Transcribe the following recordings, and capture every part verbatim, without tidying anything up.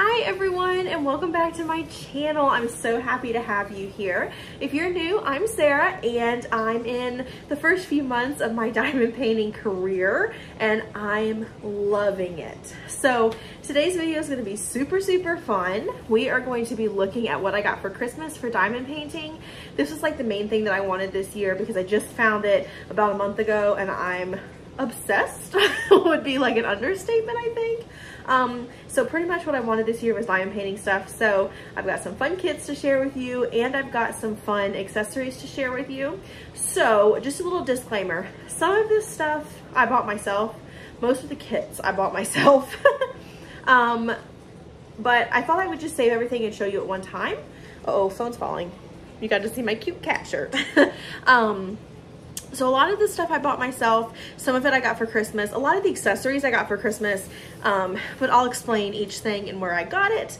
Hi everyone, and welcome back to my channel. I'm so happy to have you here. If you're new, I'm Sarah and I'm in the first few months of my diamond painting career and I'm loving it. So today's video is going to be super super fun. We are going to be looking at what I got for Christmas for diamond painting. This was like the main thing that I wanted this year because I just found it about a month ago and I'm obsessed would be like an understatement, I think. Um, so pretty much what I wanted this year was diamond painting stuff. So I've got some fun kits to share with you and I've got some fun accessories to share with you. So just a little disclaimer, some of this stuff I bought myself, most of the kits I bought myself. um, but I thought I would just save everything and show you at one time. Uh oh, phone's falling. You got to see my cute cat shirt. um, So a lot of the stuff I bought myself, some of it I got for Christmas, a lot of the accessories I got for Christmas, um, but I'll explain each thing and where I got it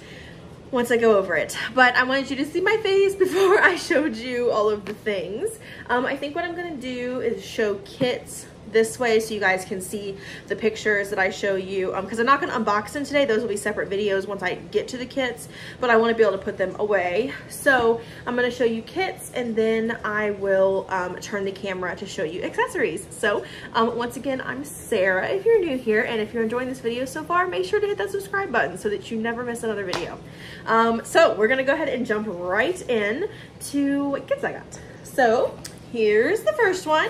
once I go over it. But I wanted you to see my face before I showed you all of the things. Um, I think what I'm gonna do is show kits this way so you guys can see the pictures that I show you, um, because I'm not gonna unbox them today. Those will be separate videos once I get to the kits, but I want to be able to put them away. So I'm gonna show you kits and then I will um, turn the camera to show you accessories. So um, once again, I'm Sarah if you're new here, and if you're enjoying this video so far, make sure to hit that subscribe button so that you never miss another video. Um, so we're gonna go ahead and jump right in to what kits I got. So here's the first one.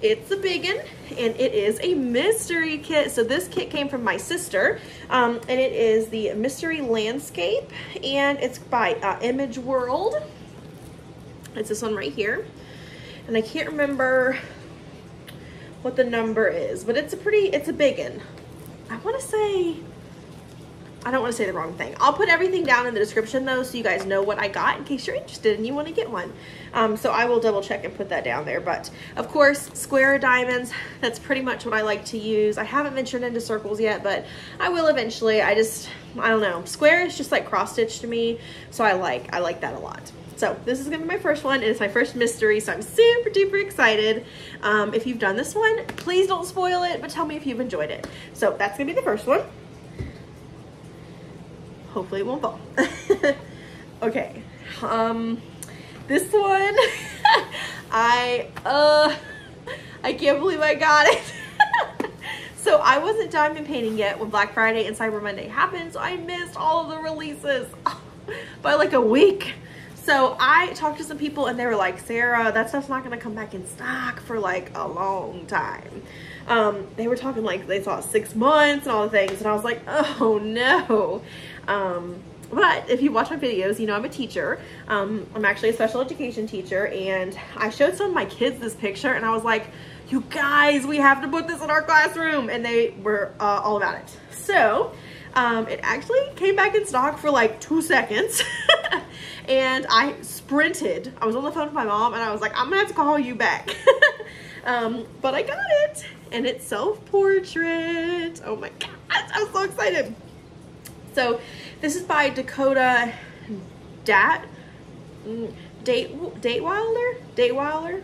It's a big one, and it is a mystery kit. So this kit came from my sister, um, and it is the Mystery Landscape, and it's by uh, Image World. It's this one right here, and I can't remember what the number is, but it's a pretty, it's a big one. I want to say, I don't want to say the wrong thing. I'll put everything down in the description though, so you guys know what I got in case you're interested and you want to get one. Um, so I will double check and put that down there. But of course, square diamonds, that's pretty much what I like to use. I haven't ventured into circles yet, but I will eventually. I just, I don't know. Square is just like cross stitch to me. So I like, I like that a lot. So this is gonna be my first one, and it's my first mystery, so I'm super duper excited. Um, if you've done this one, please don't spoil it, but tell me if you've enjoyed it. So that's gonna be the first one. Hopefully it won't fall. Okay. Um, This one, I, uh, I can't believe I got it. So I wasn't diamond painting yet when Black Friday and Cyber Monday happened, so I missed all of the releases by like a week. So I talked to some people and they were like, Sarah, that stuff's not gonna come back in stock for like a long time. Um, they were talking like they thought six months and all the things, and I was like, oh no. Um, But if you watch my videos, you know I'm a teacher. Um, I'm actually a special education teacher, and I showed some of my kids this picture and I was like, you guys, we have to put this in our classroom. And they were uh, all about it. So um, it actually came back in stock for like two seconds. And I sprinted. I was on the phone with my mom and I was like, I'm gonna have to call you back. um, but I got it, and it's self-portrait. Oh my gosh, I'm so excited. So this is by Dakota Dat, Date, Datwyler, Datwyler.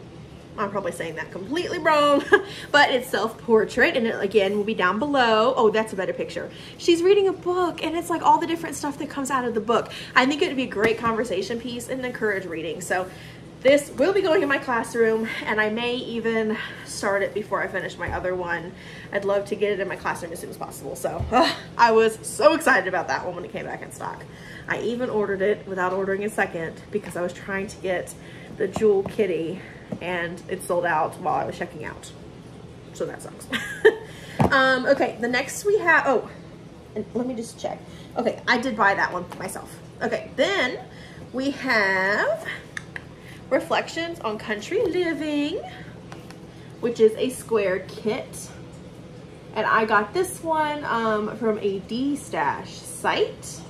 I'm probably saying that completely wrong, but it's self-portrait, and it again will be down below. Oh, that's a better picture. She's reading a book, and it's like all the different stuff that comes out of the book. I think it would be a great conversation piece and encourage reading. So this will be going in my classroom, and I may even start it before I finish my other one. I'd love to get it in my classroom as soon as possible. So uh, I was so excited about that one when it came back in stock. I even ordered it without ordering a second because I was trying to get the Jewel Kitty and it sold out while I was checking out. So that sucks. um, okay, the next we have, oh, and let me just check. Okay, I did buy that one myself. Okay, then we have Reflections on Country Living, which is a square kit, and I got this one um, from a D-Stash site.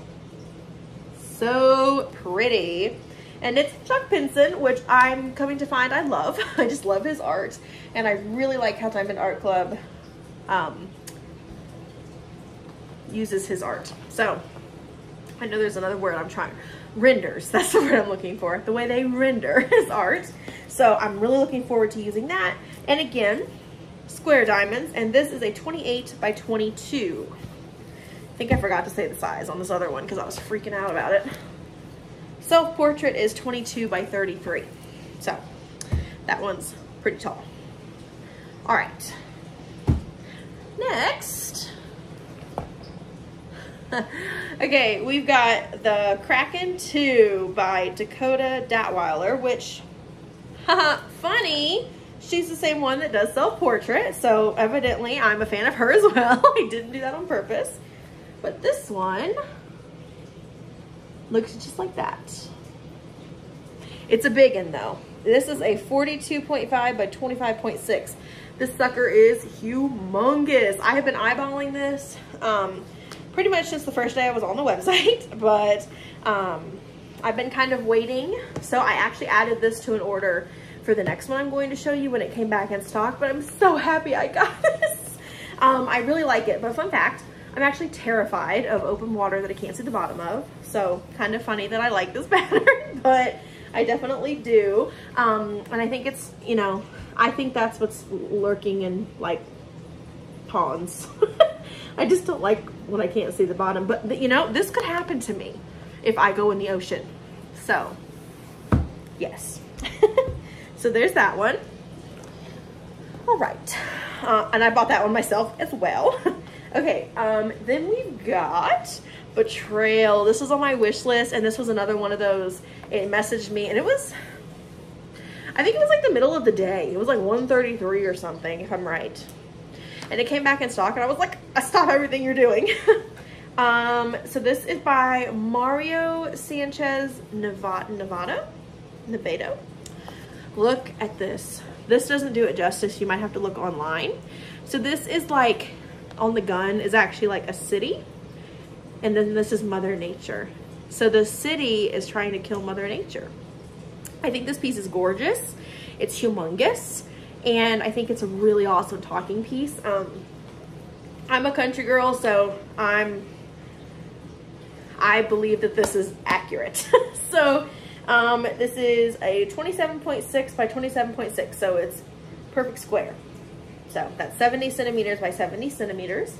So pretty, and it's Chuck Pinson, which I'm coming to find I love. I just love his art, and I really like how Diamond Art Club um, uses his art. So I know there's another word I'm trying. Renders, that's the word I'm looking for. The way they render is art. So I'm really looking forward to using that. And again, square diamonds, and this is a twenty-eight by twenty-two. think I forgot to say the size on this other one because I was freaking out about it. Self-portrait is twenty-two by thirty-three. So that one's pretty tall. All right. Next. Okay, we've got the Kraken two by Dakota Datwyler, which, haha, funny. She's the same one that does self-portrait, so evidently I'm a fan of her as well. I didn't do that on purpose. But this one looks just like that. It's a big one though. This is a forty-two point five by twenty-five point six. This sucker is humongous. I have been eyeballing this um, pretty much since the first day I was on the website, but um, I've been kind of waiting. So I actually added this to an order for the next one I'm going to show you when it came back in stock, but I'm so happy I got this. Um, I really like it, but fun fact, I'm actually terrified of open water that I can't see the bottom of. So kind of funny that I like this pattern, but I definitely do. Um, and I think it's, you know, I think that's what's lurking in like ponds. I just don't like when I can't see the bottom, but, but you know, this could happen to me if I go in the ocean. So yes. So there's that one. All right. Uh, and I bought that one myself as well. Okay, um, then we've got Betrayal. This was on my wish list, and this was another one of those. It messaged me, and it was, I think it was like the middle of the day. It was like one thirty-three or something, if I'm right. And it came back in stock, and I was like, stop everything you're doing. um, so this is by Mario Sanchez Nevado. Nevado. Look at this. This doesn't do it justice. You might have to look online. So this is like, on the gun is actually like a city. And then this is Mother Nature. So the city is trying to kill Mother Nature. I think this piece is gorgeous. It's humongous. And I think it's a really awesome talking piece. Um, I'm a country girl, so I'm, I believe that this is accurate. So, Um, this is a twenty-seven point six by twenty-seven point six, so it's perfect square. So that's seventy centimeters by seventy centimeters.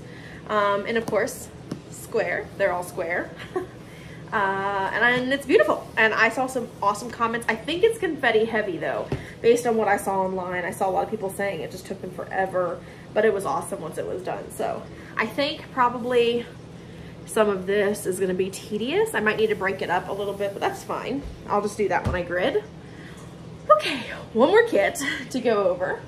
Um, and of course, square, they're all square. uh, and, and it's beautiful. And I saw some awesome comments. I think it's confetti heavy though, based on what I saw online. I saw a lot of people saying it just took them forever, but it was awesome once it was done. So I think probably some of this is gonna be tedious. I might need to break it up a little bit, but that's fine. I'll just do that when I grid. Okay, one more kit to go over.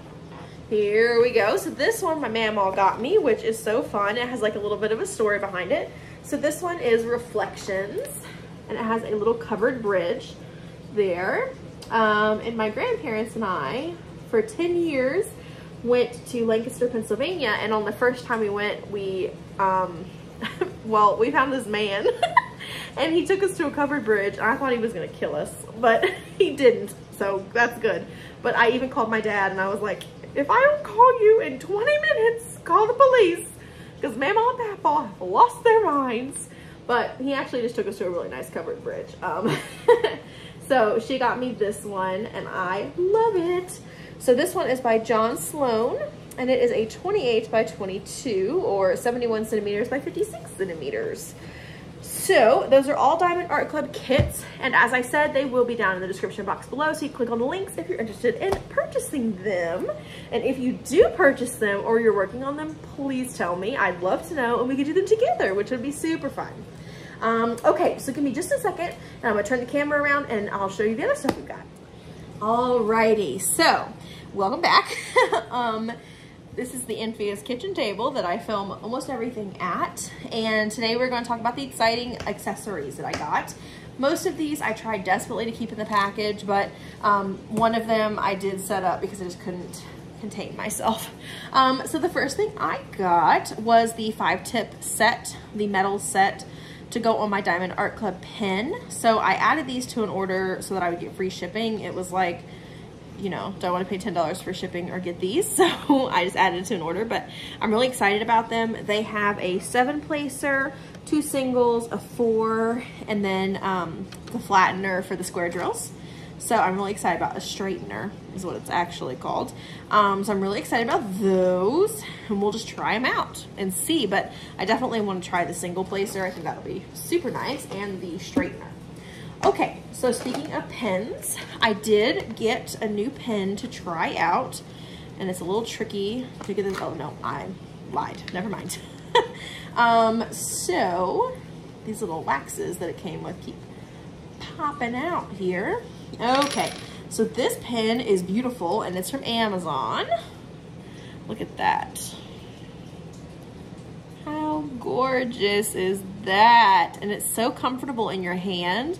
Here we go. So this one my mamaw got me, which is so fun. It has like a little bit of a story behind it. So this one is Reflections, and it has a little covered bridge there. Um, and my grandparents and I, for ten years, went to Lancaster, Pennsylvania, and on the first time we went, we, um, well, we found this man and he took us to a covered bridge. I thought he was gonna kill us, but he didn't, so that's good. But I even called my dad and I was like, if I don't call you in twenty minutes, call the police, because Mama and Papa have lost their minds. But he actually just took us to a really nice covered bridge. Um, so she got me this one and I love it. So this one is by John Sloan. And it is a twenty-eight by twenty-two or seventy-one centimeters by fifty-six centimeters. So those are all Diamond Art Club kits. And as I said, they will be down in the description box below. So you click on the links if you're interested in purchasing them. And if you do purchase them or you're working on them, please tell me. I'd love to know, and we could do them together, which would be super fun. Um, okay, so give me just a second and I'm gonna turn the camera around and I'll show you the other stuff we've got. Alrighty, so welcome back. um, This is the Enfia's kitchen table that I film almost everything at. And today we're going to talk about the exciting accessories that I got. Most of these I tried desperately to keep in the package, but um, one of them I did set up because I just couldn't contain myself. Um, so the first thing I got was the five tip set, the metal set to go on my Diamond Art Club pin. So I added these to an order so that I would get free shipping. It was like, you know, don't want to pay ten dollars for shipping or get these. So I just added it to an order, but I'm really excited about them. They have a seven placer, two singles, a four, and then um, the flattener for the square drills. So I'm really excited about a straightener is what it's actually called. Um, so I'm really excited about those, and we'll just try them out and see. But I definitely want to try the single placer. I think that'll be super nice, and the straightener. Okay, so speaking of pens, I did get a new pen to try out, and it's a little tricky to get this. Oh no, I lied, never mind. um, so these little waxes that it came with keep popping out here. Okay, so this pen is beautiful, and it's from Amazon. Look at that. How gorgeous is that? And it's so comfortable in your hand.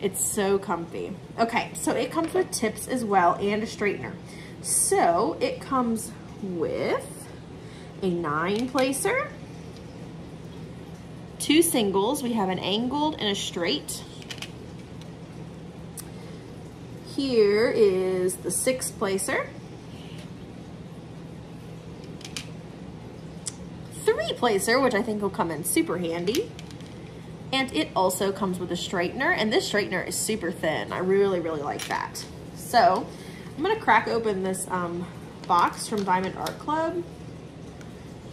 It's so comfy. Okay, so it comes with tips as well and a straightener. So it comes with a nine placer, two singles. We have an angled and a straight. Here is the six placer, three placer, which I think will come in super handy. And it also comes with a straightener, and this straightener is super thin. I really, really like that. So I'm gonna crack open this um, box from Diamond Art Club,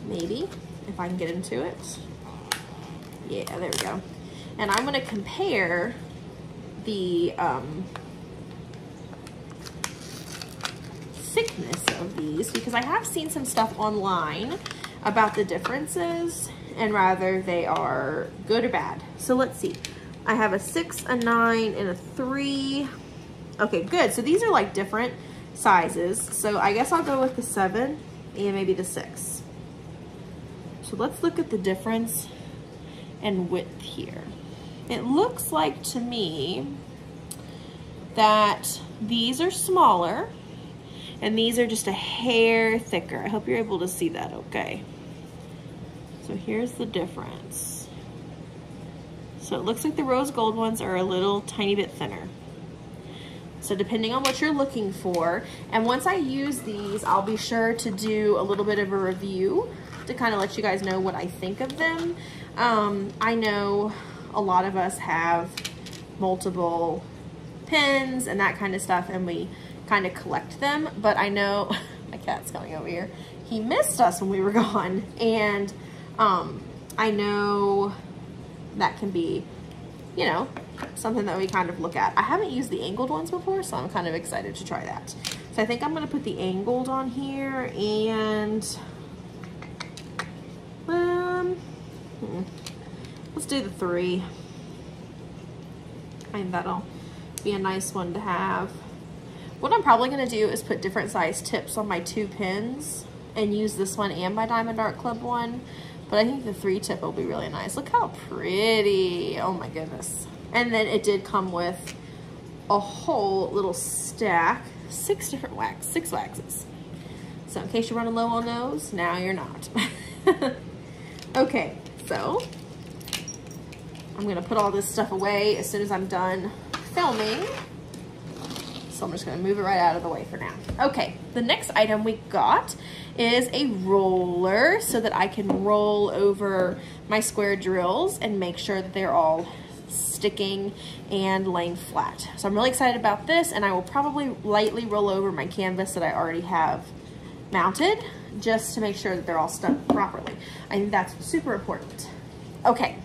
maybe, if I can get into it. Yeah, there we go. And I'm gonna compare the um, thickness of these, because I have seen some stuff online about the differences, and rather they are good or bad. So let's see. I have a six, a nine, and a three. Okay, good. So these are like different sizes. So I guess I'll go with the seven and maybe the six. So let's look at the difference in width here. It looks like to me that these are smaller and these are just a hair thicker. I hope you're able to see that okay. So here's the difference. So it looks like the rose gold ones are a little tiny bit thinner. So depending on what you're looking for, and once I use these, I'll be sure to do a little bit of a review to kind of let you guys know what I think of them. Um, I know a lot of us have multiple pens and that kind of stuff, and we kind of collect them, but I know, my cat's coming over here. He missed us when we were gone, and Um, I know that can be, you know, something that we kind of look at. I haven't used the angled ones before, so I'm kind of excited to try that. So I think I'm going to put the angled on here, and um, let's do the three. I think that'll be a nice one to have. What I'm probably going to do is put different size tips on my two pins and use this one and my Diamond Art Club one. But I think the three tip will be really nice. Look how pretty, oh my goodness. And then it did come with a whole little stack, six different wax, six waxes. So in case you're running low on those, now you're not. Okay, so I'm gonna put all this stuff away as soon as I'm done filming. So I'm just gonna move it right out of the way for now. Okay, the next item we got is a roller so that I can roll over my square drills and make sure that they're all sticking and laying flat. So I'm really excited about this, and I will probably lightly roll over my canvas that I already have mounted just to make sure that they're all stuck properly. I think that's super important. Okay,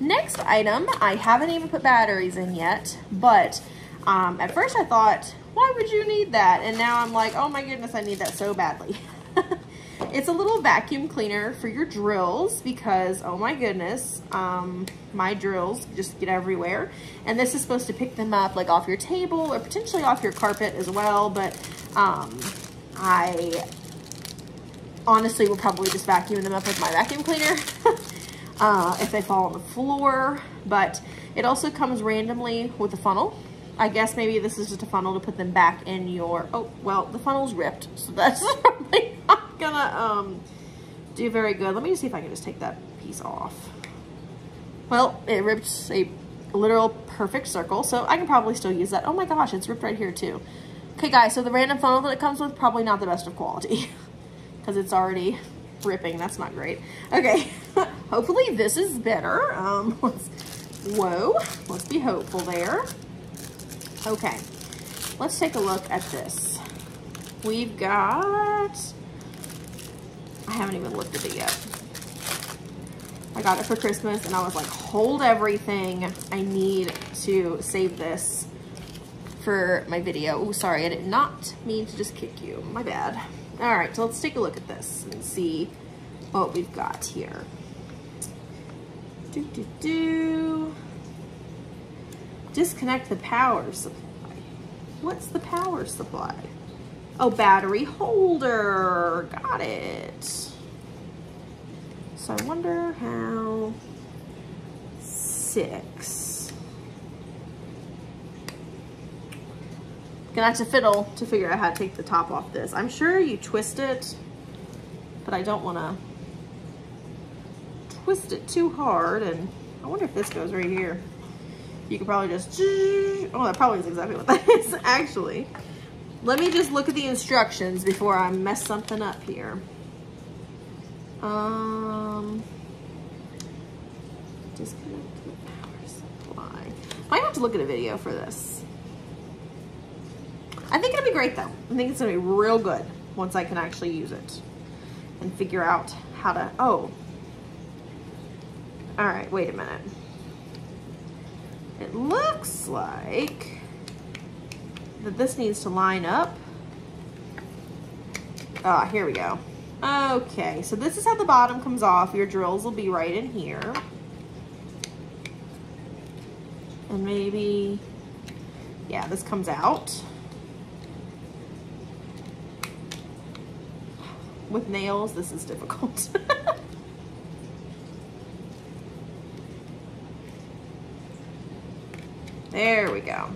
next item, I haven't even put batteries in yet, but Um, at first I thought, why would you need that? And now I'm like, oh my goodness, I need that so badly. It's a little vacuum cleaner for your drills because, oh my goodness, um, my drills just get everywhere. And this is supposed to pick them up like off your table or potentially off your carpet as well. But um, I honestly will probably just vacuum them up with my vacuum cleaner uh, if they fall on the floor. But it also comes randomly with a funnel. I guess maybe this is just a funnel to put them back in your, oh, well, the funnel's ripped, so that's probably not gonna um, do very good. Let me just see if I can just take that piece off. Well, it ripped a literal perfect circle, so I can probably still use that. Oh my gosh, it's ripped right here too. Okay guys, so the random funnel that it comes with, probably not the best of quality, because it's already ripping, that's not great. Okay, hopefully this is better. Um, let's, whoa, let's be hopeful there. Okay, Let's take a look at this. We've got, I haven't even looked at it yet. I got it for Christmas and I was like, hold everything. I need to save this for my video. Oh, sorry, I did not mean to just kick you, my bad. All right, so let's take a look at this and see what we've got here. Do, do, do. Disconnect the power supply. What's the power supply? Oh, battery holder, got it. So I wonder how six. Gonna have to fiddle to figure out how to take the top off this. I'm sure you twist it, but I don't wanna twist it too hard. And I wonder if this goes right here. You could probably just, oh, that probably is exactly what that is actually. Let me just look at the instructions before I mess something up here. Um, disconnect the power supply. Might have to look at a video for this. I think it'll be great though. I think it's gonna be real good once I can actually use it and figure out how to, oh. All right, wait a minute. It looks like that this needs to line up. Ah, here we go. Okay, so this is how the bottom comes off. Your drills will be right in here. And maybe, yeah, this comes out. With nails, this is difficult. There we go.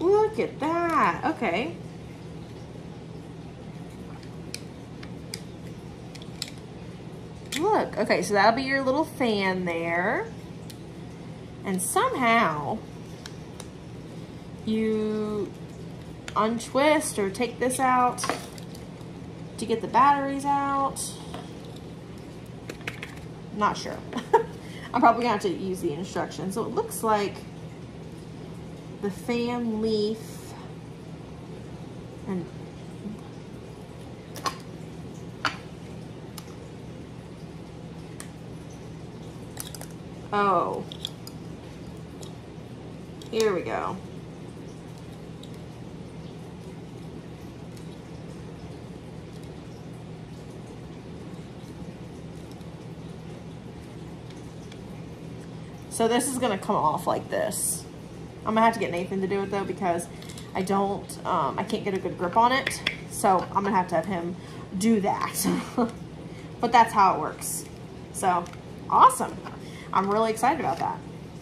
Look at that, okay. Look, okay, so that'll be your little fan there. And somehow you untwist or take this out to get the batteries out. Not sure. I'm probably gonna have to use the instructions. So it looks like the fan leaf and oh, here we go. So this is gonna come off like this. I'm gonna have to get Nathan to do it though because I don't, um, I can't get a good grip on it. So I'm gonna have to have him do that. But that's how it works. So awesome. I'm really excited about that.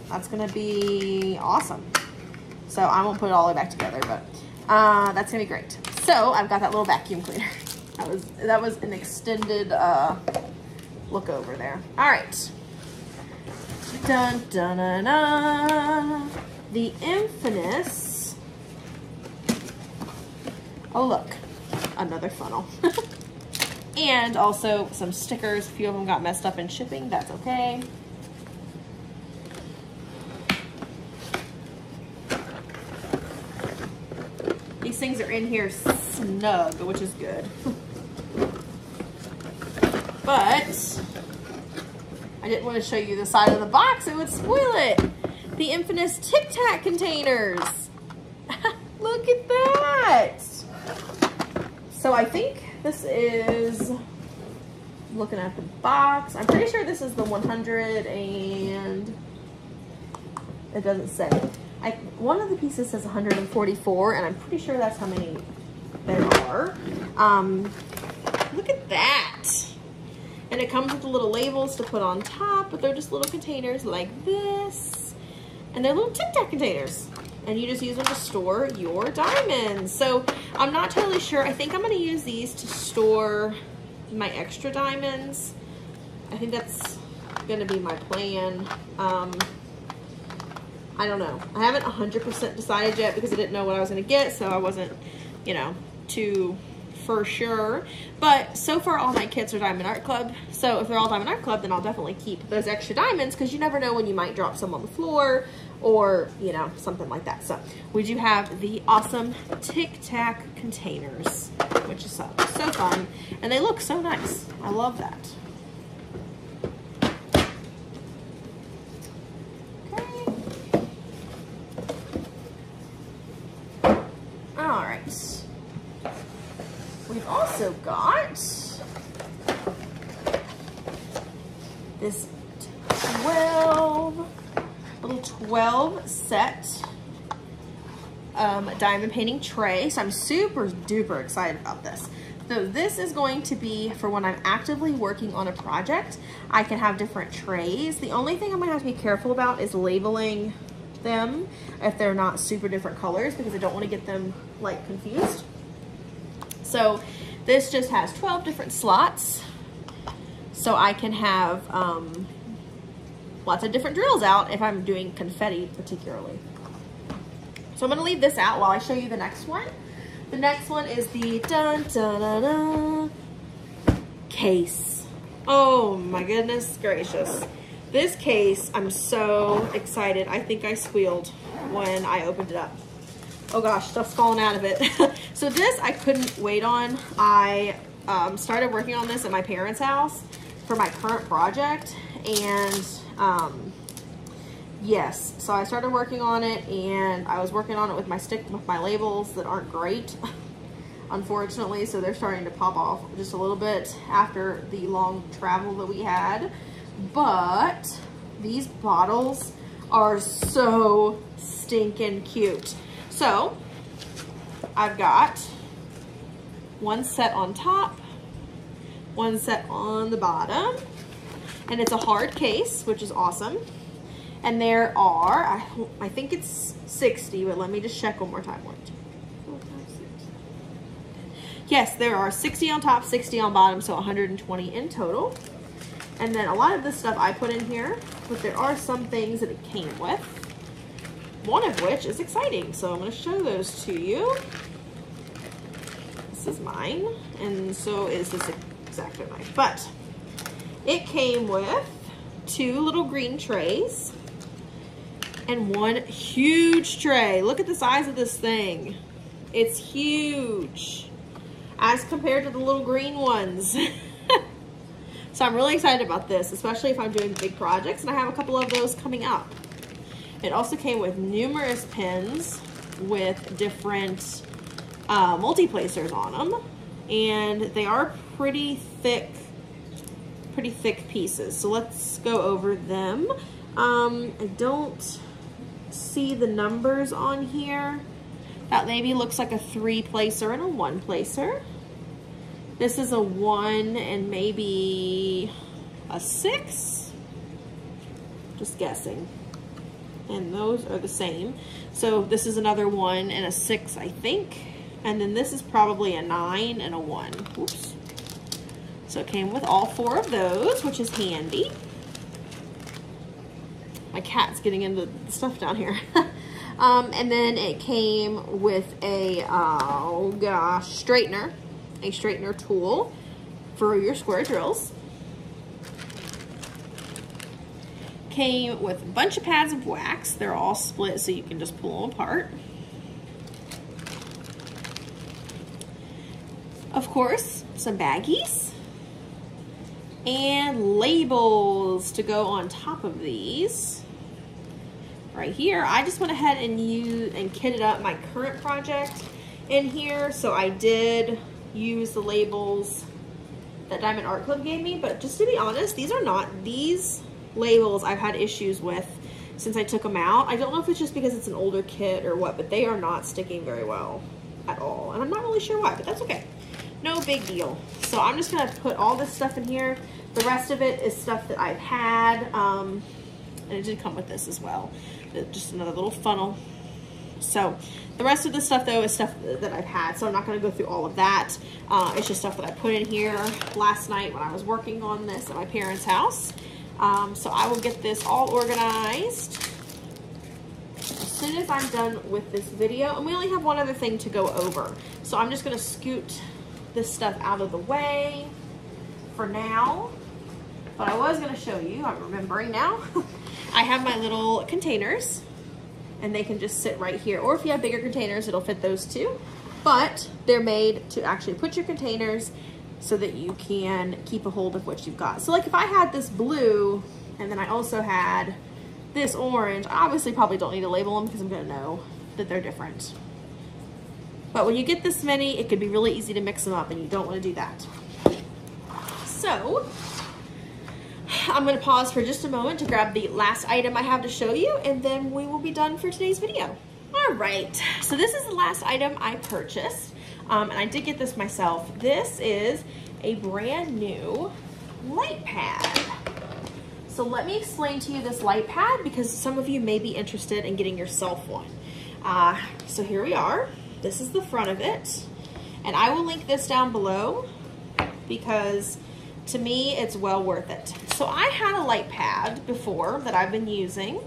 That's gonna be awesome. So I won't put it all the way back together, but uh, that's gonna be great. So I've got that little vacuum cleaner. That was, that was an extended uh, look over there. All right. Dun, dun, dun, dun. The infamous, oh look, another funnel. And also some stickers. A few of them got messed up in shipping. That's okay. These things are in here snug, which is good. But I didn't want to show you the side of the box. It would spoil it. The infamous Tic Tac containers. Look at that. So I think this is, looking at the box, I'm pretty sure this is the one hundred and it doesn't say. I, one of the pieces says one hundred forty-four and I'm pretty sure that's how many there are. Um, look at that. And it comes with the little labels to put on top, but they're just little containers like this. And they're little Tic Tac containers. And you just use them to store your diamonds. So I'm not totally sure. I think I'm gonna use these to store my extra diamonds. I think that's gonna be my plan. Um, I don't know. I haven't one hundred percent decided yet because I didn't know what I was gonna get, so I wasn't, you know, too for sure. But so far all my kits are Diamond Art Club, so if they're all Diamond Art Club then I'll definitely keep those extra diamonds because you never know when you might drop some on the floor or, you know, something like that. So we do have the awesome Tic Tac containers, which is so, so fun, and they look so nice. I love that. Okay. All right. We've also got this twelve, little twelve set um, diamond painting tray. So I'm super duper excited about this. So this is going to be for when I'm actively working on a project. I can have different trays. The only thing I'm gonna have to be careful about is labeling them if they're not super different colors, because I don't wanna get them like confused. So this just has twelve different slots. So I can have um, lots of different drills out if I'm doing confetti particularly. So I'm gonna leave this out while I show you the next one. The next one is the dun, dun, dun, dun, case. Oh my goodness gracious. This case, I'm so excited. I think I squealed when I opened it up. Oh gosh, stuff's falling out of it. So this I couldn't wait on. I um, started working on this at my parents' house for my current project, and um, yes, so I started working on it, and I was working on it with my stick, with my labels that aren't great, unfortunately, so they're starting to pop off just a little bit after the long travel that we had. But these bottles are so stinking cute. So I've got one set on top, one set on the bottom, and it's a hard case, which is awesome. And there are, I, I think it's sixty, but let me just check one more time. One, two, three, four, five, six. Yes, there are sixty on top, sixty on bottom, so one hundred twenty in total. And then a lot of this stuff I put in here, but there are some things that it came with. One of which is exciting. So I'm gonna show those to you. This is mine, and so is this X-Acto knife. But it came with two little green trays and one huge tray. Look at the size of this thing. It's huge as compared to the little green ones. So I'm really excited about this, especially if I'm doing big projects, and I have a couple of those coming up. It also came with numerous pins with different uh, multi-placers on them, and they are pretty thick, pretty thick pieces. So let's go over them. Um, I don't see the numbers on here. That maybe looks like a three-placer and a one-placer. This is a one and maybe a six. Just guessing. And those are the same. So this is another one and a six, I think. And then this is probably a nine and a one. Oops. So it came with all four of those, which is handy. My cat's getting into the stuff down here. um, and then it came with a, oh gosh, straightener, a straightener tool for your square drills. Came with a bunch of pads of wax. They're all split, so you can just pull them apart. Of course, some baggies and labels to go on top of these. Right here, I just went ahead and used and kitted up my current project in here, so I did use the labels that Diamond Art Club gave me, but just to be honest, these are not these labels I've had issues with since I took them out. I don't know if it's just because it's an older kit or what, but they are not sticking very well at all. And I'm not really sure why, but that's okay. No big deal. So I'm just gonna put all this stuff in here. The rest of it is stuff that I've had. Um, and it did come with this as well. Just another little funnel. So the rest of the stuff though is stuff that I've had. So I'm not gonna go through all of that. Uh, it's just stuff that I put in here last night when I was working on this at my parents' house. Um, so I will get this all organized as soon as I'm done with this video. And we only have one other thing to go over. So I'm just going to scoot this stuff out of the way for now. But I was going to show you, I'm remembering now, I have my little containers and they can just sit right here. Or if you have bigger containers, it'll fit those too. But they're made to actually put your containers so that you can keep a hold of what you've got. So like if I had this blue and then I also had this orange, I obviously probably don't need to label them because I'm gonna know that they're different. But when you get this many, it could be really easy to mix them up, and you don't wanna do that. So I'm gonna pause for just a moment to grab the last item I have to show you, and then we will be done for today's video. All right, so this is the last item I purchased, um, and I did get this myself. This is a brand new light pad. So let me explain to you this light pad, because some of you may be interested in getting yourself one. Uh, so here we are. This is the front of it, and I will link this down below because to me, it's well worth it. So I had a light pad before that I've been using.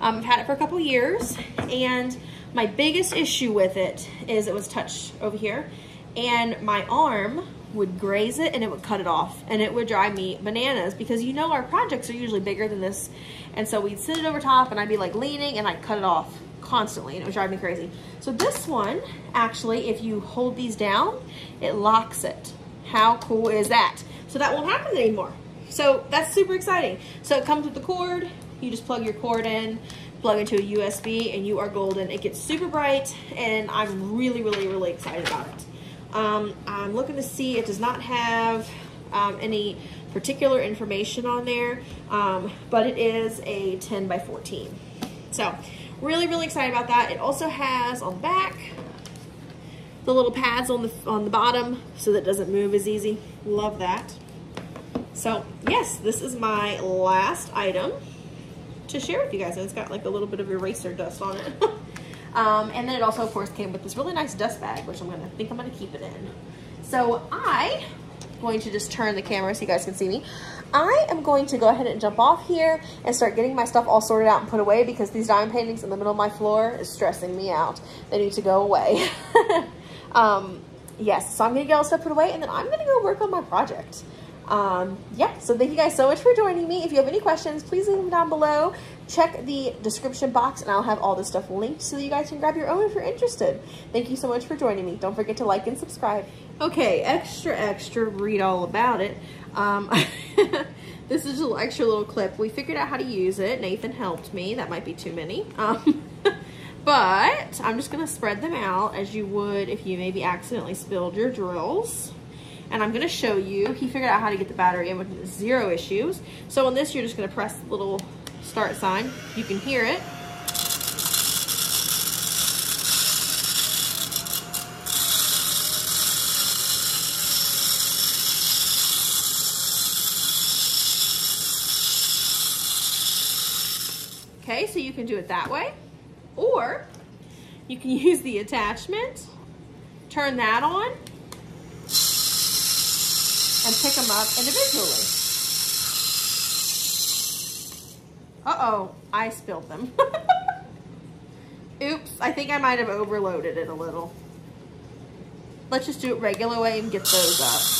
Um, I've had it for a couple years, and my biggest issue with it is it was touch over here, and my arm would graze it and it would cut it off, and it would drive me bananas because you know our projects are usually bigger than this, and so we'd sit it over top and I'd be like leaning and I'd cut it off constantly, and it would drive me crazy. So this one, actually, if you hold these down, it locks it. How cool is that? So that won't happen anymore. So that's super exciting. So it comes with the cord. You just plug your cord in, plug into a U S B, and you are golden. It gets super bright, and I'm really, really, really excited about it. Um, I'm looking to see, it does not have um, any particular information on there, um, but it is a ten by fourteen. So really, really excited about that. It also has on the back, the little pads on the on the bottom so that it doesn't move as easy. Love that. So yes, this is my last item to share with you guys. And it's got like a little bit of eraser dust on it. um, and then it also, of course, came with this really nice dust bag, which I'm gonna think I'm gonna keep it in. So I am going to just turn the camera so you guys can see me. I am going to go ahead and jump off here and start getting my stuff all sorted out and put away, because these diamond paintings in the middle of my floor is stressing me out. They need to go away. Um, yes, so I'm going to get all stuff put away, and then I'm going to go work on my project. Um, yeah, so thank you guys so much for joining me. If you have any questions, please leave them down below. Check the description box, and I'll have all this stuff linked so that you guys can grab your own if you're interested. Thank you so much for joining me. Don't forget to like and subscribe. Okay, extra, extra, read all about it. Um, this is a little extra little clip. We figured out how to use it. Nathan helped me. That might be too many. Um, But I'm just gonna spread them out as you would if you maybe accidentally spilled your drills. And I'm gonna show you, he figured out how to get the battery in with zero issues. So on this, you're just gonna press the little start sign. You can hear it. Okay, so you can do it that way. Or you can use the attachment, turn that on, and pick them up individually. Uh-oh, I spilled them. Oops, I think I might have overloaded it a little. Let's just do it regular way and get those up.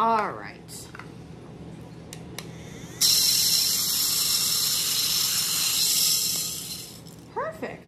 All right.